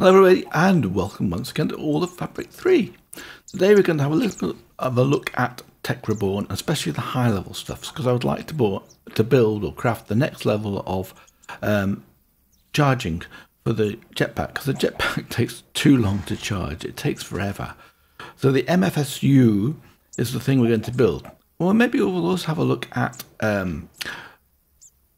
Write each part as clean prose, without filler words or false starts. Hello everybody and welcome once again to all of Fabric 3. Today we're going to have a little bit of a look at Tech Reborn, especially the high level stuffs, because I would like to build or craft the next level of charging for the jetpack, because the jetpack takes too long to charge, it takes forever. So the MFSU is the thing we're going to build. Well, maybe we'll also have a look at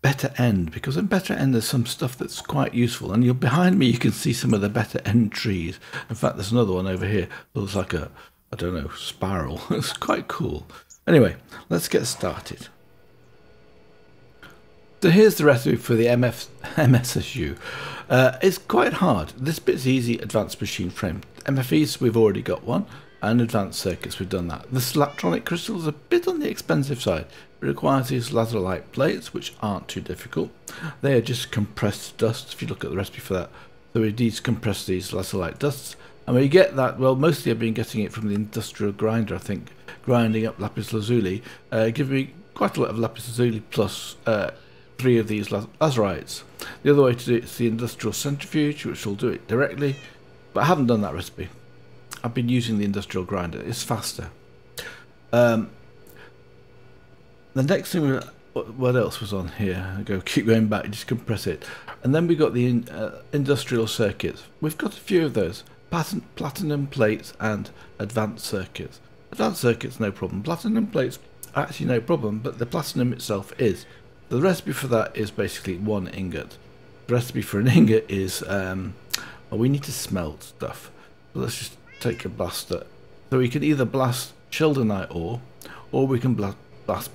Better End, because in Better End there's some stuff that's quite useful, and you're behind me you can see some of the Better End trees. In fact, there's another one over here that looks like a, I don't know, spiral. It's quite cool. Anyway, let's get started. So here's the recipe for the MFSU. It's quite hard. This bit's easy. Advanced machine frame. MFEs, we've already got one, and advanced circuits, we've done that. The Slaptronic crystal is a bit on the expensive side. It requires these lazulite plates, which aren't too difficult. They are just compressed dust, if you look at the recipe for that. So we need to compress these lazulite dusts. And we get that, well, mostly I've been getting it from the industrial grinder, I think, grinding up lapis lazuli, giving me quite a lot of lapis lazuli plus three of these lazurites. The other way to do it is the industrial centrifuge, which will do it directly, but I haven't done that recipe. I've been using the industrial grinder, it's faster. The next thing, what else was on here? I go keep going back, just compress it, and then we got the industrial circuits. We've got a few of those: platinum plates and advanced circuits. Advanced circuits, no problem. Platinum plates, actually no problem, but the platinum itself is. The recipe for that is basically one ingot. The recipe for an ingot is we need to smelt stuff. So let's just take a blaster. So we can either blast sheldonite ore, or we can blast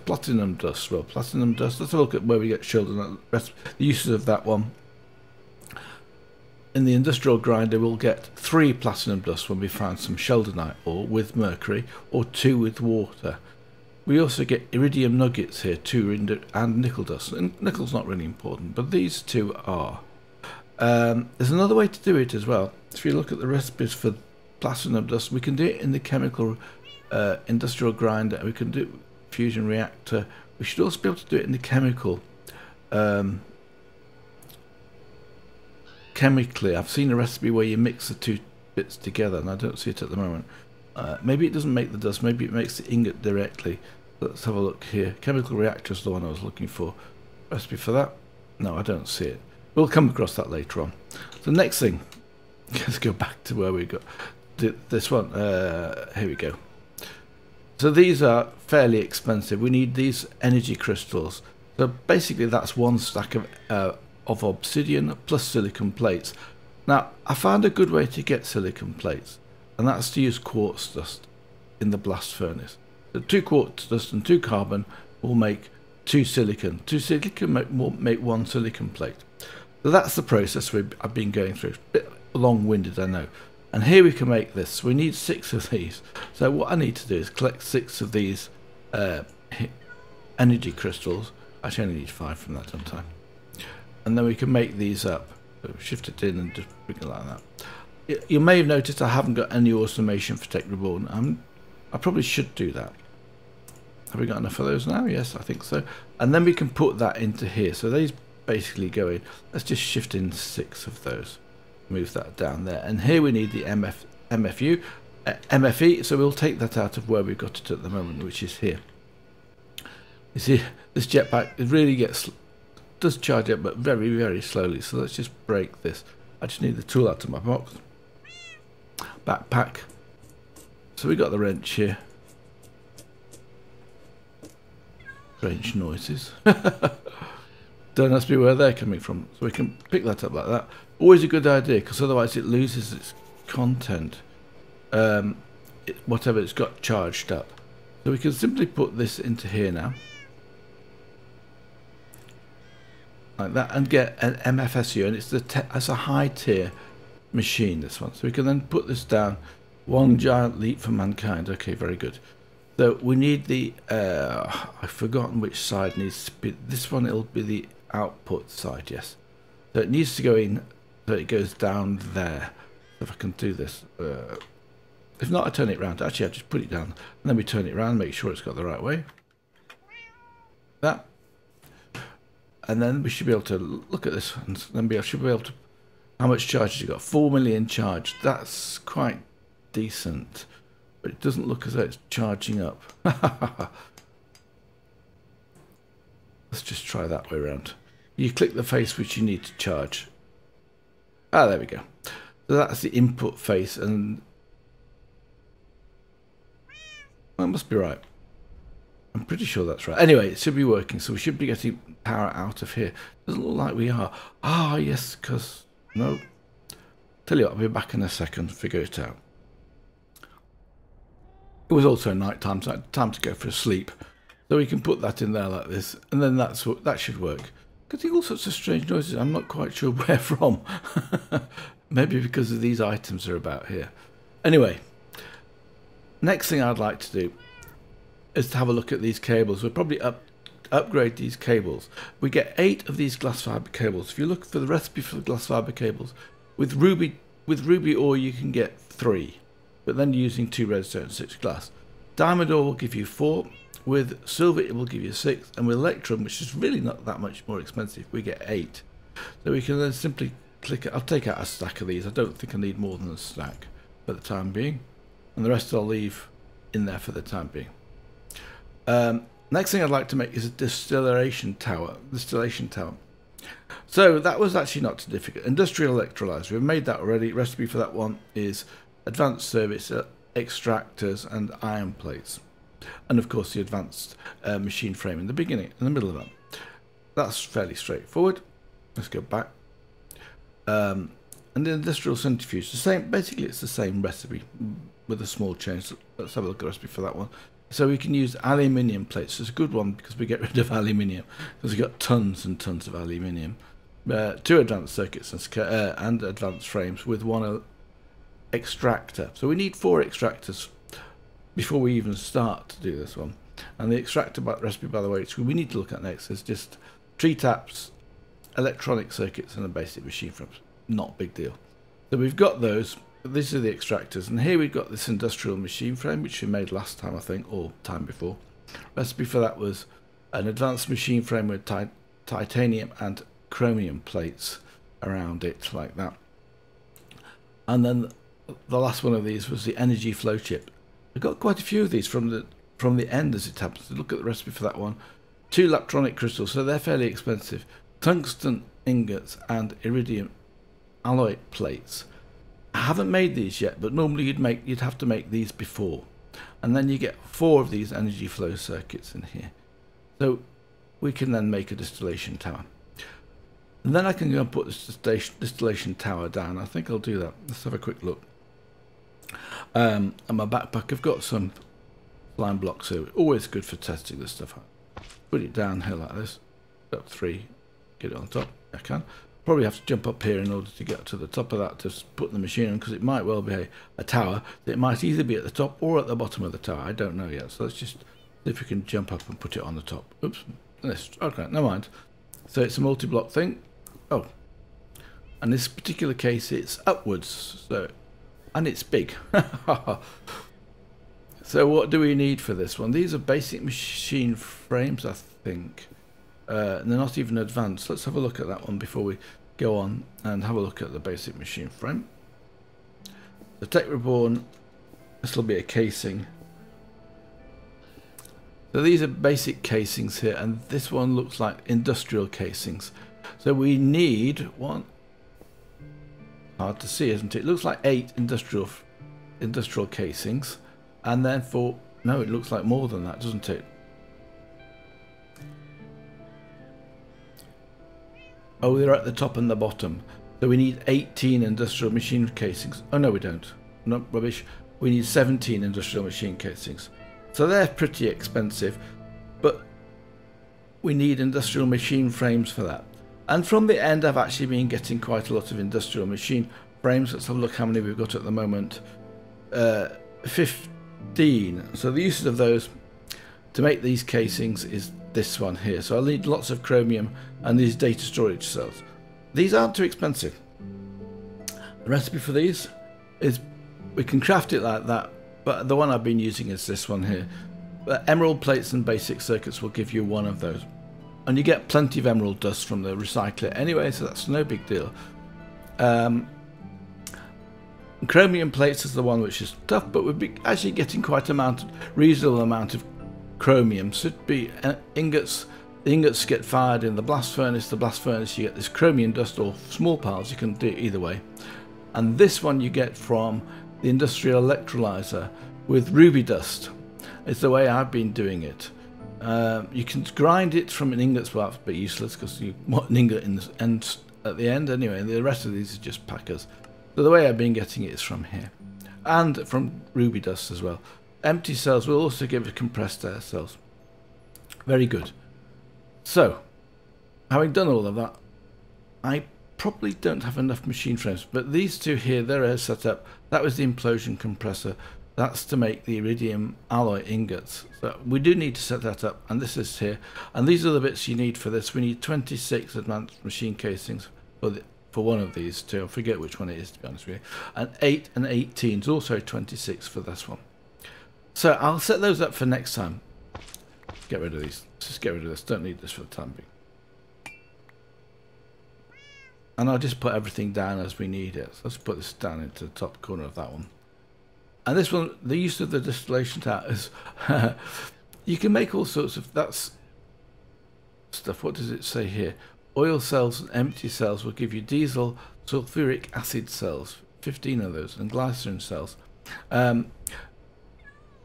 platinum dust. Well, platinum dust, let's have a look at where we get sheldonite, the uses of that one. In the industrial grinder we'll get 3 platinum dust when we find some sheldonite ore with mercury, or 2 with water. We also get iridium nuggets here, 2 and nickel dust, and nickel's not really important, but these two are. There's another way to do it as well. If you look at the recipes for platinum dust, we can do it in the chemical industrial grinder, we can do it fusion reactor. We should also be able to do it in the chemical chemically. I've seen a recipe where you mix the two bits together, and I don't see it at the moment. Maybe it doesn't make the dust, maybe it makes the ingot directly. Let's have a look here. Chemical reactor is the one I was looking for. Recipe for that? No, I don't see it. We'll come across that later on. The next thing, let's go back to where we got this one. Here we go. So these are fairly expensive. We need these energy crystals. So basically that's one stack of obsidian plus silicon plates. Now I found a good way to get silicon plates, and that's to use quartz dust in the blast furnace. So 2 quartz dust and 2 carbon will make 2 silicon. 2 silicon will make 1 silicon plate. So that's the process I've been going through. It's a bit long-winded, I know. And here we can make this. We need 6 of these. So what I need to do is collect 6 of these energy crystals. Actually, I only need 5 from that sometime. And then we can make these up. So shift it in and just bring it like that. You may have noticed I haven't got any automation for Tech Reborn. I probably should do that. Have we got enough of those now? Yes, I think so. And then we can put that into here. So these basically go in. Let's just shift in 6 of those. Move that down there, and here we need the MFE, so we'll take that out of where we've got it at the moment, which is here. You see, this jetpack, it really does charge up, but very, very slowly. So let's just break this. I just need the tool out of my box. Backpack. So we got the wrench here. Strange noises. Don't ask me where they're coming from. So we can pick that up like that. Always a good idea, because otherwise it loses its content, whatever it's got charged up. So we can simply put this into here now, like that, and get an MFSU, and it's a high tier machine, this one. So we can then put this down. One giant leap for mankind. Okay, very good. So we need the I've forgotten which side needs to be. This one, it'll be the output side, yes. So it needs to go in, so it goes down there. If I can do this, if not, I turn it round. Actually, I just put it down, and then we turn it round, make sure it's got the right way. That, and then we should be able to look at this, and then we should be able to How much charge has it got? 4 million charge. That's quite decent. But it doesn't look as though it's charging up. Let's just try that way around. You click the face which you need to charge. Ah, there we go. So that's the input face, and that must be right. I'm pretty sure that's right. Anyway, it should be working, so we should be getting power out of here. Doesn't look like we are. Ah, yes, because... no. Tell you what, I'll be back in a second to figure it out. It was also night time, so I had time to go for a sleep. So we can put that in there like this, and then that's what, that should work. Getting all sorts of strange noises. I'm not quite sure where from. Maybe because of these items are about here. Anyway, next thing I'd like to do is to have a look at these cables. We'll probably upgrade these cables. We get 8 of these glass fiber cables. If you look for the recipe for the glass fiber cables, with ruby ore you can get 3, but then using 2 redstone and 6 glass. Diamond ore will give you 4. With silver, it will give you 6, and with electrum, which is really not that much more expensive, we get 8. So we can then simply click. I'll take out a stack of these. I don't think I need more than a stack for the time being, and the rest I'll leave in there for the time being. Next thing I'd like to make is a distillation tower. So that was actually not too difficult. Industrial electrolyzer, we've made that already. Recipe for that one is advanced service extractors and iron plates. And of course the advanced machine frame in the beginning, in the middle of that. That's fairly straightforward. Let's go back. And the industrial centrifuge, the same. Basically, it's the same recipe with a small change. So let's have a look at the recipe for that one. So we can use aluminium plates. It's a good one because we get rid of aluminium, because we've got tons and tons of aluminium. 2 advanced circuits and advanced frames with 1 extractor. So we need 4 extractors before we even start to do this one. And the extractor recipe, by the way, we need to look at next is just tree taps, electronic circuits, and a basic machine frame. Not big deal. So we've got those. These are the extractors, and here we've got this industrial machine frame, which we made last time, I think, or time before. Recipe for that was an advanced machine frame with titanium and chromium plates around it, like that. And then the last one of these was the energy flow chip. I've got quite a few of these from the end, as it happens. Look at the recipe for that one. 2 Slaptronic crystals, so they're fairly expensive. Tungsten ingots and iridium alloy plates. I haven't made these yet, but normally you'd have to make these before. And then you get 4 of these energy flow circuits in here. So we can then make a distillation tower. And then I can go and put this distillation tower down. I think I'll do that. Let's have a quick look. And my backpack, I've got some slime blocks here. Always good for testing this stuff out. Put it down here like this. Up 3. Get it on top. I can. Probably have to jump up here in order to get to the top of that to put the machine on, because it might well be a tower. It might either be at the top or at the bottom of the tower. I don't know yet. So let's just see if we can jump up and put it on the top. Oops. Okay, never mind. So it's a multi-block thing. Oh. And this particular case, it's upwards. So... and it's big. So what do we need for this one? These are basic machine frames, I think. And they're not even advanced. Let's have a look at that one before we go on and have a look at the basic machine frame. The Tech Reborn, this will be a casing. So these are basic casings here, and this one looks like industrial casings. So we need one. Hard to see, isn't it? It looks like 8 industrial casings, and then for... no, it looks like more than that, doesn't it? Oh, they're at the top and the bottom. So we need 18 industrial machine casings. Oh, no, we don't. No, rubbish. We need 17 industrial machine casings. So they're pretty expensive, but we need industrial machine frames for that. And from the end, I've actually been getting quite a lot of industrial machine frames. Let's have a look how many we've got at the moment. 15. So the uses of those to make these casings is this one here. So I'll need lots of chromium and these data storage cells. These aren't too expensive. The recipe for these is, we can craft it like that, but the one I've been using is this one here. But emerald plates and basic circuits will give you 1 of those. And you get plenty of emerald dust from the recycler anyway, so that's no big deal. Chromium plates is the one which is tough, but we'd be actually getting quite a reasonable amount of chromium. So it'd be ingots. The ingots get fired in the blast furnace. The blast furnace, you get this chromium dust or small piles. You can do it either way. And this one you get from the industrial electrolyzer with ruby dust. It's the way I've been doing it. You can grind it from an ingot. Well, that's a bit useless because you want an ingot in the end, at the end anyway. And the rest of these are just packers. So the way I've been getting it is from here. And from ruby dust as well. Empty cells will also give it compressed air cells. Very good. So, having done all of that, I probably don't have enough machine frames, but these two here, they're air set up. That was the implosion compressor. That's to make the iridium alloy ingots. So we do need to set that up, and this is here. And these are the bits you need for this. We need 26 advanced machine casings for one of these two. I forget which one it is, to be honest with you. And 8 and 18 is also 26 for this one. So I'll set those up for next time. Get rid of these. Let's just get rid of this. Don't need this for the time being. And I'll just put everything down as we need it. So let's put this down into the top corner of that one. And this one, the use of the distillation tower is... you can make all sorts of... That's stuff. What does it say here? Oil cells and empty cells will give you diesel, sulfuric acid cells. 15 of those. And glycerin cells.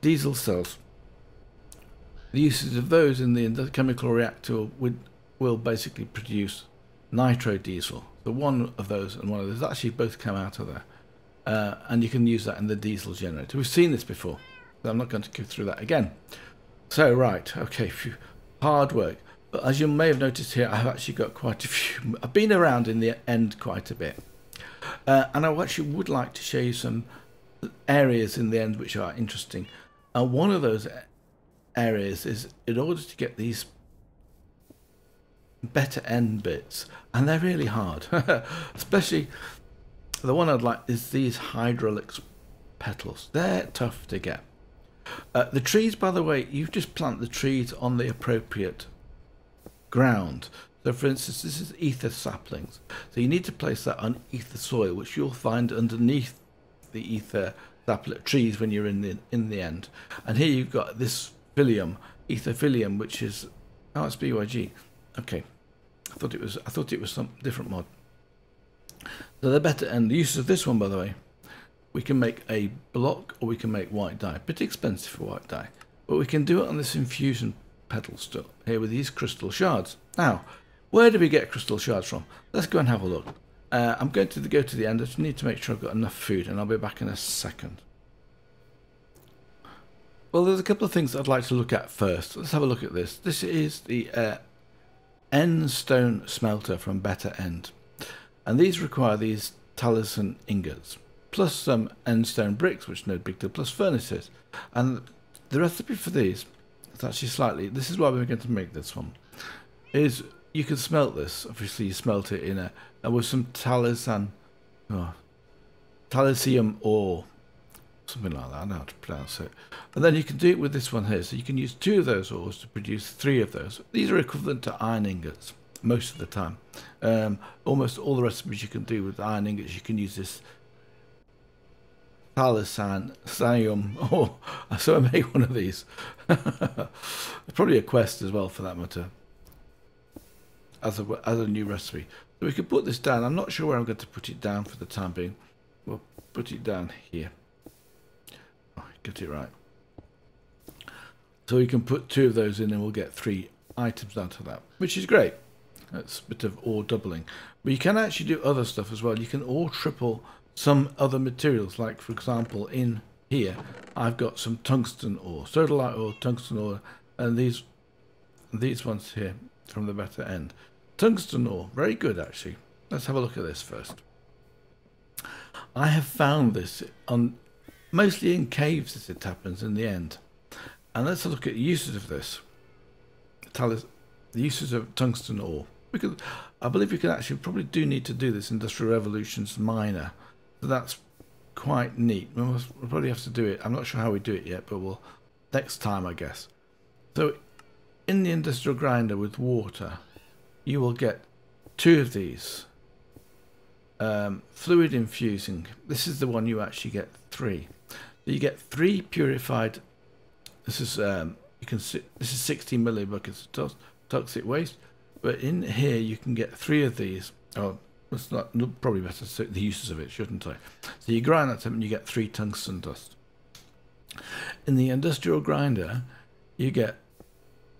Diesel cells. The usage of those in the chemical reactor will basically produce nitro-diesel. So one of those and one of those actually both come out of there. And you can use that in the diesel generator. We've seen this before. So I'm not going to go through that again. So, right, okay, phew, hard work. But as you may have noticed here, I've actually got quite a few. I've been around in the end quite a bit. And I actually would like to show you some areas in the end which are interesting. And one of those areas is in order to get these better end bits, and they're really hard. Especially the one I'd like is these hydralux petals. They're tough to get. The trees, by the way, you just plant the trees on the appropriate ground. So for instance, this is ether saplings, so you need to place that on ether soil, which you'll find underneath the ether sapling trees when you're in the end. And here you've got this philium, ether philium, which is, oh, it's BYG. Okay, I thought it was some different mod. So the better end, the use of this one, by the way, we can make a block or we can make white dye. Bit expensive for white dye, but we can do it on this infusion petal still here with these crystal shards. Now, where do we get crystal shards from? Let's go and have a look. I'm going to go to the end. I just need to make sure I've got enough food, and I'll be back in a second. Well, there's a couple of things I'd like to look at first. Let's have a look at this. This is the End Stone Smelter from Better End. And these require these talisman ingots, plus some end stone bricks, which is no big deal, plus furnaces. And the recipe for these is actually slightly... This is why we're going to make this one. Is you can smelt this. Obviously, you smelt it in a... And with some talisium ore. Something like that, I don't know how to pronounce it. And then you can do it with this one here. So you can use 2 of those ores to produce 3 of those. These are equivalent to iron ingots most of the time. Almost all the recipes you can do with iron ingots, you can use this talisman ore. So I made one of these. Probably a quest as well for that matter. As a new recipe. So we could put this down. I'm not sure where I'm going to put it down for the time being. We'll put it down here. Get it right. So we can put 2 of those in and we'll get 3 items out of that, which is great. That's a bit of ore doubling. But you can actually do other stuff as well. You can ore triple some other materials, like for example in here I've got some tungsten ore, sodalite ore, tungsten ore, and these ones here from the better end. Tungsten ore, very good actually. Let's have a look at this first. I have found this on mostly in caves as it happens in the end. And let's look at the uses of this. The uses of tungsten ore. I believe we can actually probably do need to do this Industrial Revolution's miner. So that's quite neat. We'll probably have to do it. I'm not sure how we do it yet, but we'll next time, I guess. So in the industrial grinder with water, you will get 2 of these. Fluid infusing. This is the one you actually get three. So you get three purified. This is you can see this is 60 millibuckets of toxic waste, but in here you can get three of these. Oh, it's not probably better to say the uses of it, shouldn't I? So you grind that up and you get 3 tungsten dust. In the industrial grinder, you get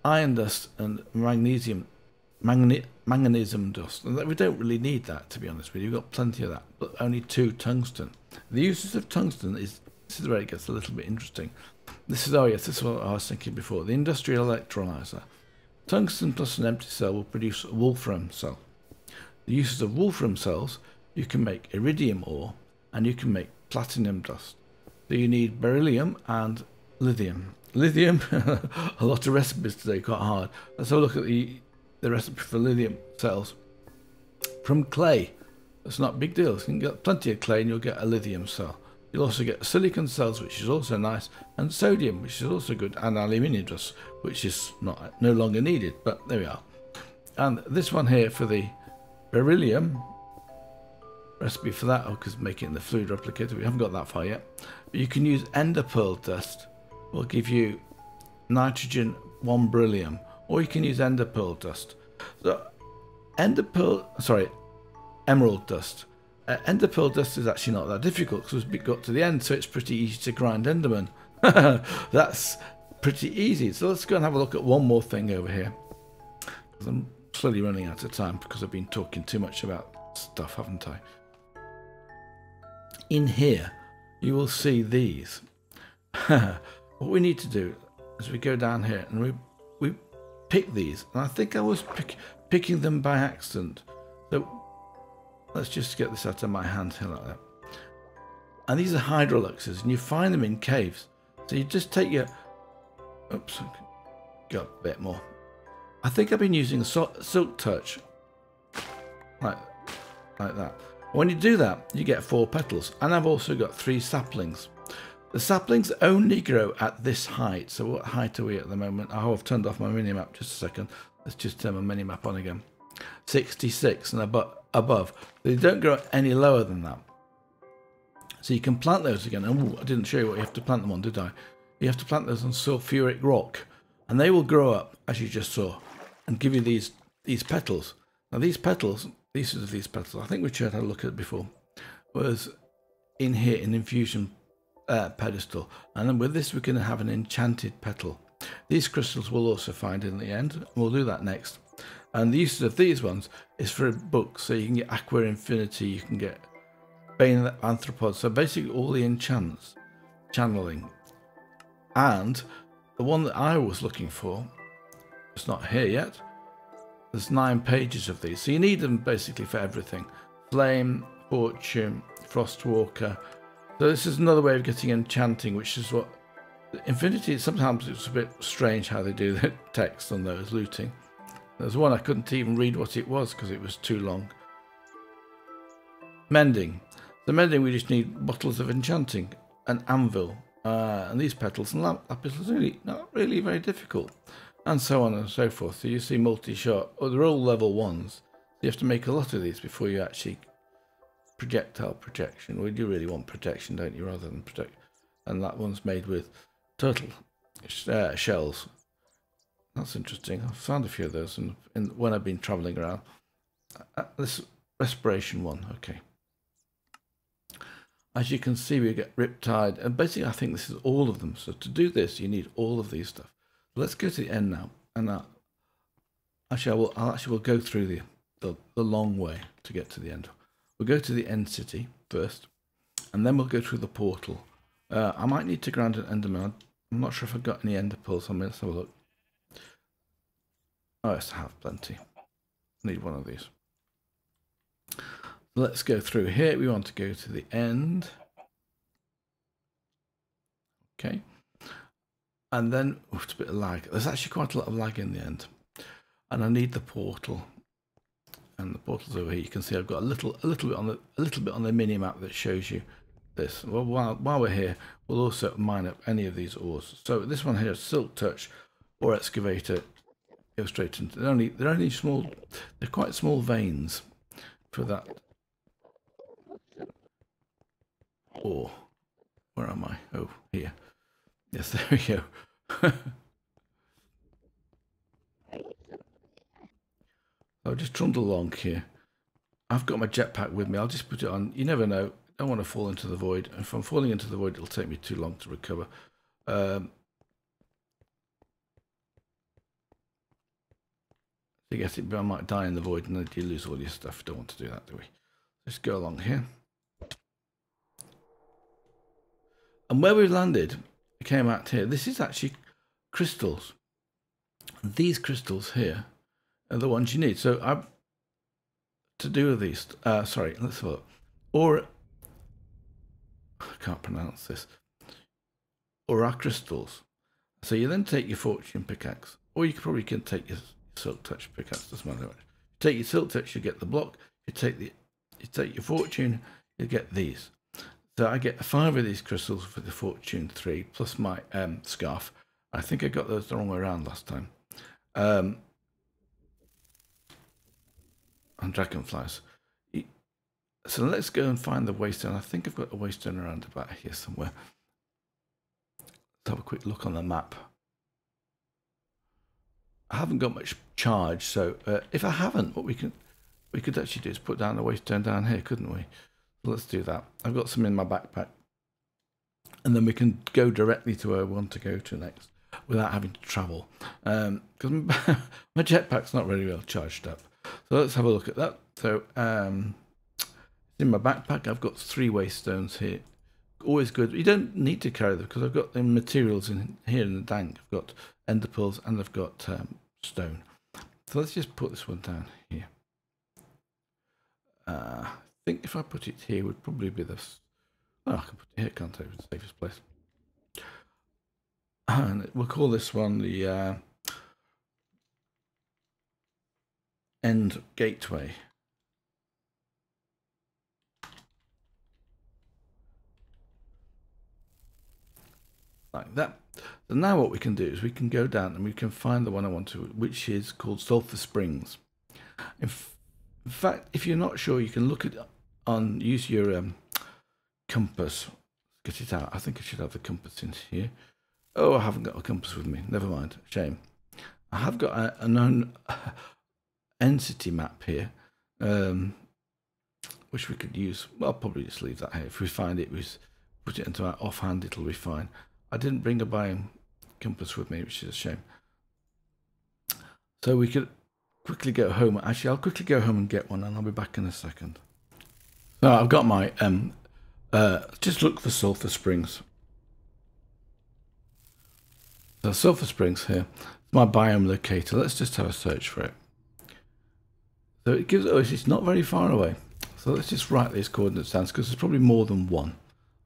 iron dust and manganesium dust, and we don't really need that, to be honest with you. We've got plenty of that, but only 2 tungsten. The uses of tungsten is, this is where it gets a little bit interesting. This is, oh yes, this is what I was thinking before, the industrial electrolyzer. Tungsten plus an empty cell will produce a wolfram cell. The uses of wolfram cells, you can make iridium ore and you can make platinum dust. So you need beryllium and lithium. Lithium, a lot of recipes today, quite hard. Let's have a look at the recipe for lithium cells. From clay, that's not a big deal. You can get plenty of clay and you'll get a lithium cell. You'll also get silicon cells, which is also nice, and sodium, which is also good, and aluminium dust, which is no longer needed, but there we are. And this one here for the beryllium recipe for that, because making the fluid replicator, we haven't got that far yet. But you can use ender pearl dust, will give you nitrogen 1 beryllium, or you can use ender pearl dust. So emerald dust. Ender pearl dust is actually not that difficult because we got to the end, so it's pretty easy to grind Enderman. That's pretty easy. So let's go and have a look at one more thing over here. I'm slowly running out of time because I've been talking too much about stuff, haven't I? In here, you will see these. What we need to do is we go down here and we pick these. And I think I was picking them by accident. So let's just get this out of my hand here like that. And these are hydraluxes, and you find them in caves. So you just take your... Oops, got a bit more. I think I've been using a silk touch. Like that. When you do that, you get 4 petals. And I've also got 3 saplings. The saplings only grow at this height. So what height are we at the moment? Oh, I've turned off my minimap just a second. Let's just turn my minimap on again. 66 and above. They don't grow any lower than that. So you can plant those again. And I didn't show you what you have to plant them on, did I? You have to plant those on sulfuric rock. And they will grow up, as you just saw, and give you these petals. Now these petals, these are these petals. I think we had a look at it before. Was in here, in infusion pedestal. And then with this, we're going to have an enchanted petal. These crystals we'll also find in the end. We'll do that next. And the uses of these ones is for books. So you can get Aqua Infinity, you can get Bane Anthropod. So basically all the enchants, channeling. And the one that I was looking for, it's not here yet. There's 9 pages of these. So you need them basically for everything. Flame, Fortune, Frostwalker. So this is another way of getting enchanting, which is what... Infinity, sometimes it's a bit strange how they do the text on those, looting. There's one I couldn't even read what it was because it was too long. Mending. The mending, we just need bottles of enchanting, an anvil, and these petals and lapis lazuli. Not really very difficult. And so on and so forth. So you see multi-shot. Oh, they're all level 1s. You have to make a lot of these before you actually... Projectile protection. We do really want protection, don't you, rather than protect. And that one's made with turtle shells. That's interesting. I've found a few of those and when I've been traveling around. This respiration one, okay. As you can see, we get riptide, and basically I think this is all of them. So to do this, you need all of these stuff. Let's go to the end now, and actually I will go through the long way to get to the end. We'll go to the end city first, and then we'll go through the portal. I might need to grind an Enderman. I'm not sure if I've got any ender pearls. I mean, let's have a look. Oh, yes, I have plenty. Need one of these. Let's go through here. We want to go to the end. Okay. And then, oh, it's a bit of lag. There's actually quite a lot of lag in the end. And I need the portal. And the portals over here, you can see I've got a little bit on the mini map that shows you this. Well, while we're here, we'll also mine up any of these ores. So this one here, silk touch or excavator, go straight into. They're only small. They're quite small veins for that ore. Where am I? Oh, here. Yes, there we go. I'll just trundle along here. I've got my jetpack with me. I'll just put it on. You never know. I don't want to fall into the void. If I'm falling into the void, it'll take me too long to recover. I guess it, but I might die in the void and then you lose all your stuff. Don't want to do that, do we? Let's go along here. And where we landed, we came out here. This is actually crystals. These crystals here are the ones you need. So I'm to do with these. Sorry, let's have a look. Or I can't pronounce this. Aura crystals. So you then take your fortune pickaxe, or you probably can take your silk touch pickaxe. Doesn't matter. You take your silk touch, you get the block. You take your fortune, you get these. So I get 5 of these crystals for the fortune 3 plus my scarf. I think I got those the wrong way around last time. And dragonflies. So let's go and find the waystone. I think I've got a waystone around about here somewhere. Let's have a quick look on the map. I haven't got much charge, so if I haven't, what we could actually do is put down the waystone down here, couldn't we? Let's do that. I've got some in my backpack. And then we can go directly to where I want to go to next without having to travel. Because my jetpack's not really well charged up. So let's have a look at that. So in my backpack, I've got 3 waystones here. Always good. You don't need to carry them because I've got the materials in here in the tank. I've got ender pearls and I've got stone. So let's just put this one down here. I think if I put it here, it would probably be this. Oh, I can put it here, can't I? It's the safest place. And we'll call this one the End Gateway. Like that. So now what we can do is we can go down and we can find the one I want to, which is called Sulfur Springs. In fact, if you're not sure, you can look at on use your compass. Let's get it out. I think I should have the compass in here. Oh, I haven't got a compass with me. Never mind. Shame. I have got a known entity map here, which we could use. Well, I'll probably just leave that here. If we find it, we put it into our offhand. It'll be fine. I didn't bring a biome compass with me, which is a shame. So we could quickly go home. Actually, I'll quickly go home and get one, and I'll be back in a second. So I've got my just look for Sulfur Springs. So Sulfur Springs here. It's my biome locator. Let's just have a search for it. So it gives us, it's not very far away. So let's just write these coordinates down because there's probably more than one.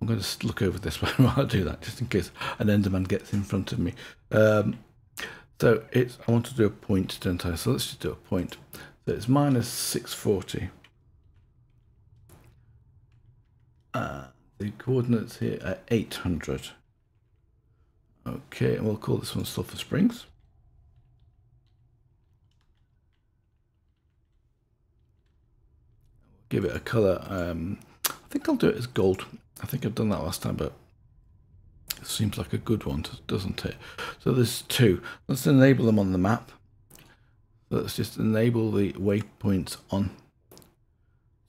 I'm going to look over this while I do that, just in case an Enderman gets in front of me. So it's, I want to do a point, don't I? So let's just do a point. So it's minus 640. The coordinates here are 800. Okay, and we'll call this one Sulfur Springs. Give it a colour. I think I'll do it as gold. I think I've done that last time, but it seems like a good one, doesn't it? So there's 2. Let's enable them on the map. Let's just enable the waypoints on.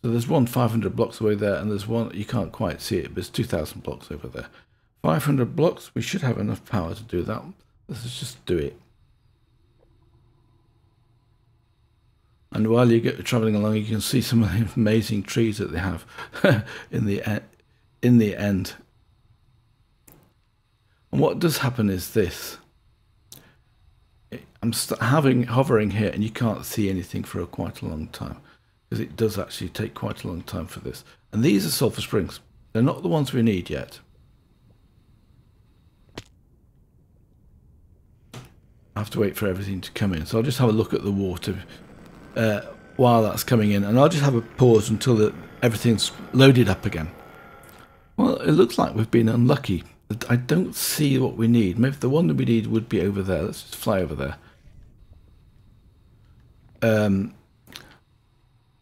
So there's one 500 blocks away there, and there's one, you can't quite see it, but it's 2,000 blocks over there. 500 blocks, we should have enough power to do that. Let's just do it. And while you're travelling along, you can see some of the amazing trees that they have in the end. And what does happen is this. I'm hovering here and you can't see anything for quite a long time, because it does actually take quite a long time for this. And these are Sulfur Springs. They're not the ones we need yet. I have to wait for everything to come in. So I'll just have a look at the water while that's coming in, and I'll just have a pause until everything's loaded up again. Well, it looks like we've been unlucky. I don't see what we need. Maybe the one that we need would be over there. Let's just fly over there.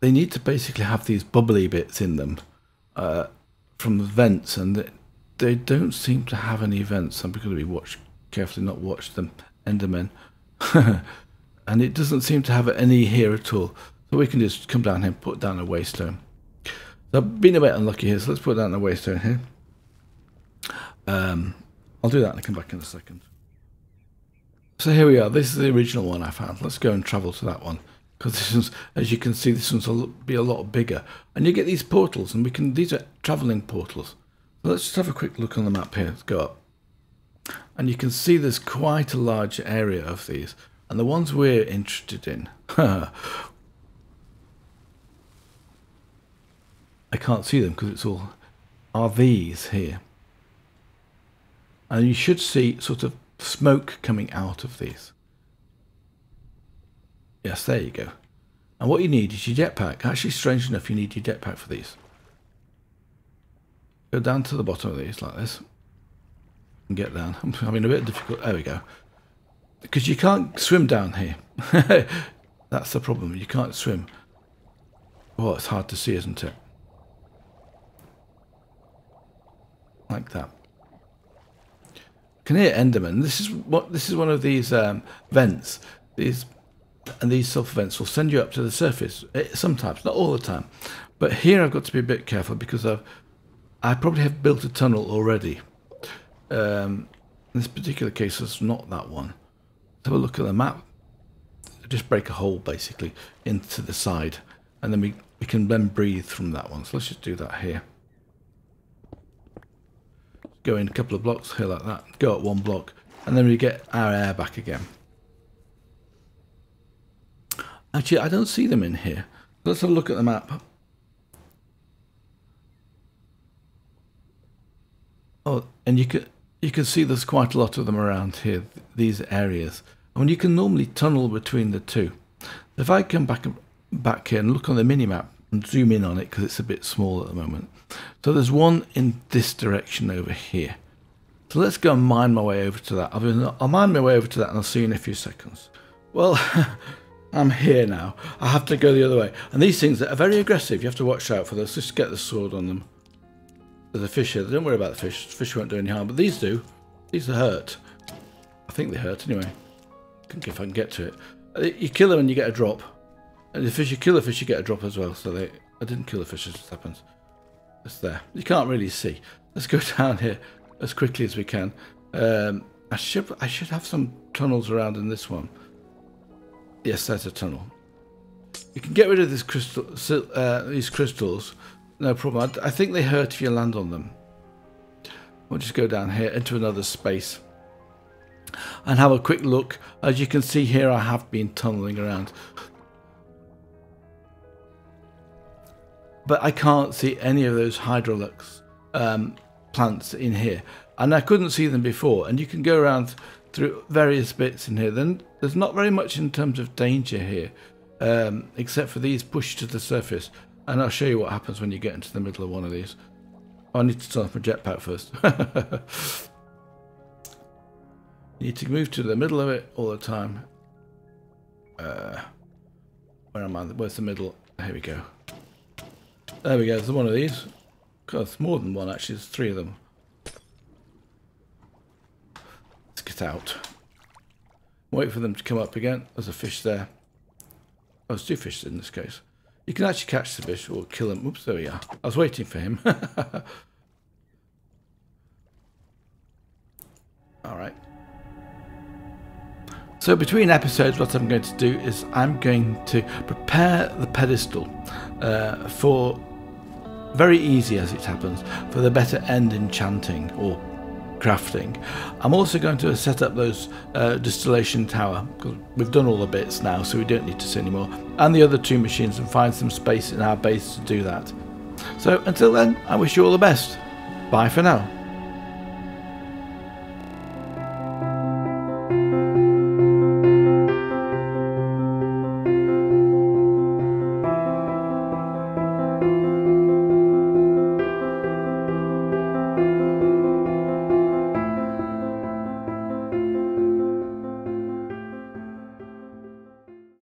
They need to basically have these bubbly bits in them from the vents, and they don't seem to have any vents. I'm going to be carefully not watch them, Endermen. And it doesn't seem to have any here at all. So we can just come down here and put down a waystone. So I've been a bit unlucky here, so let's put down a waystone here. I'll do that and I'll come back in a second. So here we are. This is the original one I found. Let's go and travel to that one. Because this one's, as you can see, this one's will be a lot bigger. And you get these portals, and we can, these are travelling portals. So let's just have a quick look on the map here. Let's go up. And you can see there's quite a large area of these. And the ones we're interested in. I can't see them because it's all are these here. And you should see sort of smoke coming out of these. Yes, there you go. And what you need is your jetpack. Actually, strange enough, you need your jetpack for these. Go down to the bottom of these like this. And get down. I'm having a bit difficult. There we go. Because you can't swim down here. That's the problem. You can't swim. Oh, it's hard to see, isn't it? Like that. Can hear Enderman. This is one of these vents. These sulfur vents will send you up to the surface. Sometimes, not all the time. But here I've got to be a bit careful because I probably have built a tunnel already. In this particular case, it's not that one. Let's have a look at the map. Just break a hole basically into the side, and then we can then breathe from that one. So let's just do that here. Go in a couple of blocks here like that, go up one block, and then we get our air back again. Actually, I don't see them in here. Let's have a look at the map. Oh, and you can see there's quite a lot of them around here, these areas. And you can normally tunnel between the two. If I come back here and look on the mini-map, and zoom in on it because it's a bit small at the moment. So there's one in this direction over here. So let's go and mine my way over to that. I'll mine my way over to that and I'll see you in a few seconds. Well, I'm here now. I have to go the other way. And these things are very aggressive. You have to watch out for those. Just get the sword on them. There's a fish here. Don't worry about the fish. The fish won't do any harm. But these do. These are hurt. I think they hurt anyway. If I can get to it. You kill them and you get a drop. And if you kill a fish, you get a drop as well. So I didn't kill the fish, it just happens. It's there. You can't really see. Let's go down here as quickly as we can. I should have some tunnels around in this one. Yes, there's a tunnel. You can get rid of this these crystals. No problem. I think they hurt if you land on them. We'll just go down here into another space. And have a quick look. As you can see here, I have been tunneling around. But I can't see any of those hydralux plants in here. And I couldn't see them before. And you can go around through various bits in here. Then there's not very much in terms of danger here. Except for these pushed to the surface. And I'll show you what happens when you get into the middle of one of these. I need to turn off my jetpack first. You need to move to the middle of it all the time. Where am I? Where's the middle? Here we go. There we go, there's one of these. God, it's more than one actually, there's three of them. Let's get out. Wait for them to come up again. There's a fish there. Oh, there's two fish in this case. You can actually catch the fish or kill him. Oops, there we are. I was waiting for him. Alright. So between episodes, what I'm going to do is I'm going to prepare the pedestal for... very easy as it happens, for the Better End enchanting or crafting. I'm also going to set up those distillation tower, because we've done all the bits now, so we don't need to see anymore, and the other two machines, and find some space in our base to do that. So until then, I wish you all the best. Bye for now.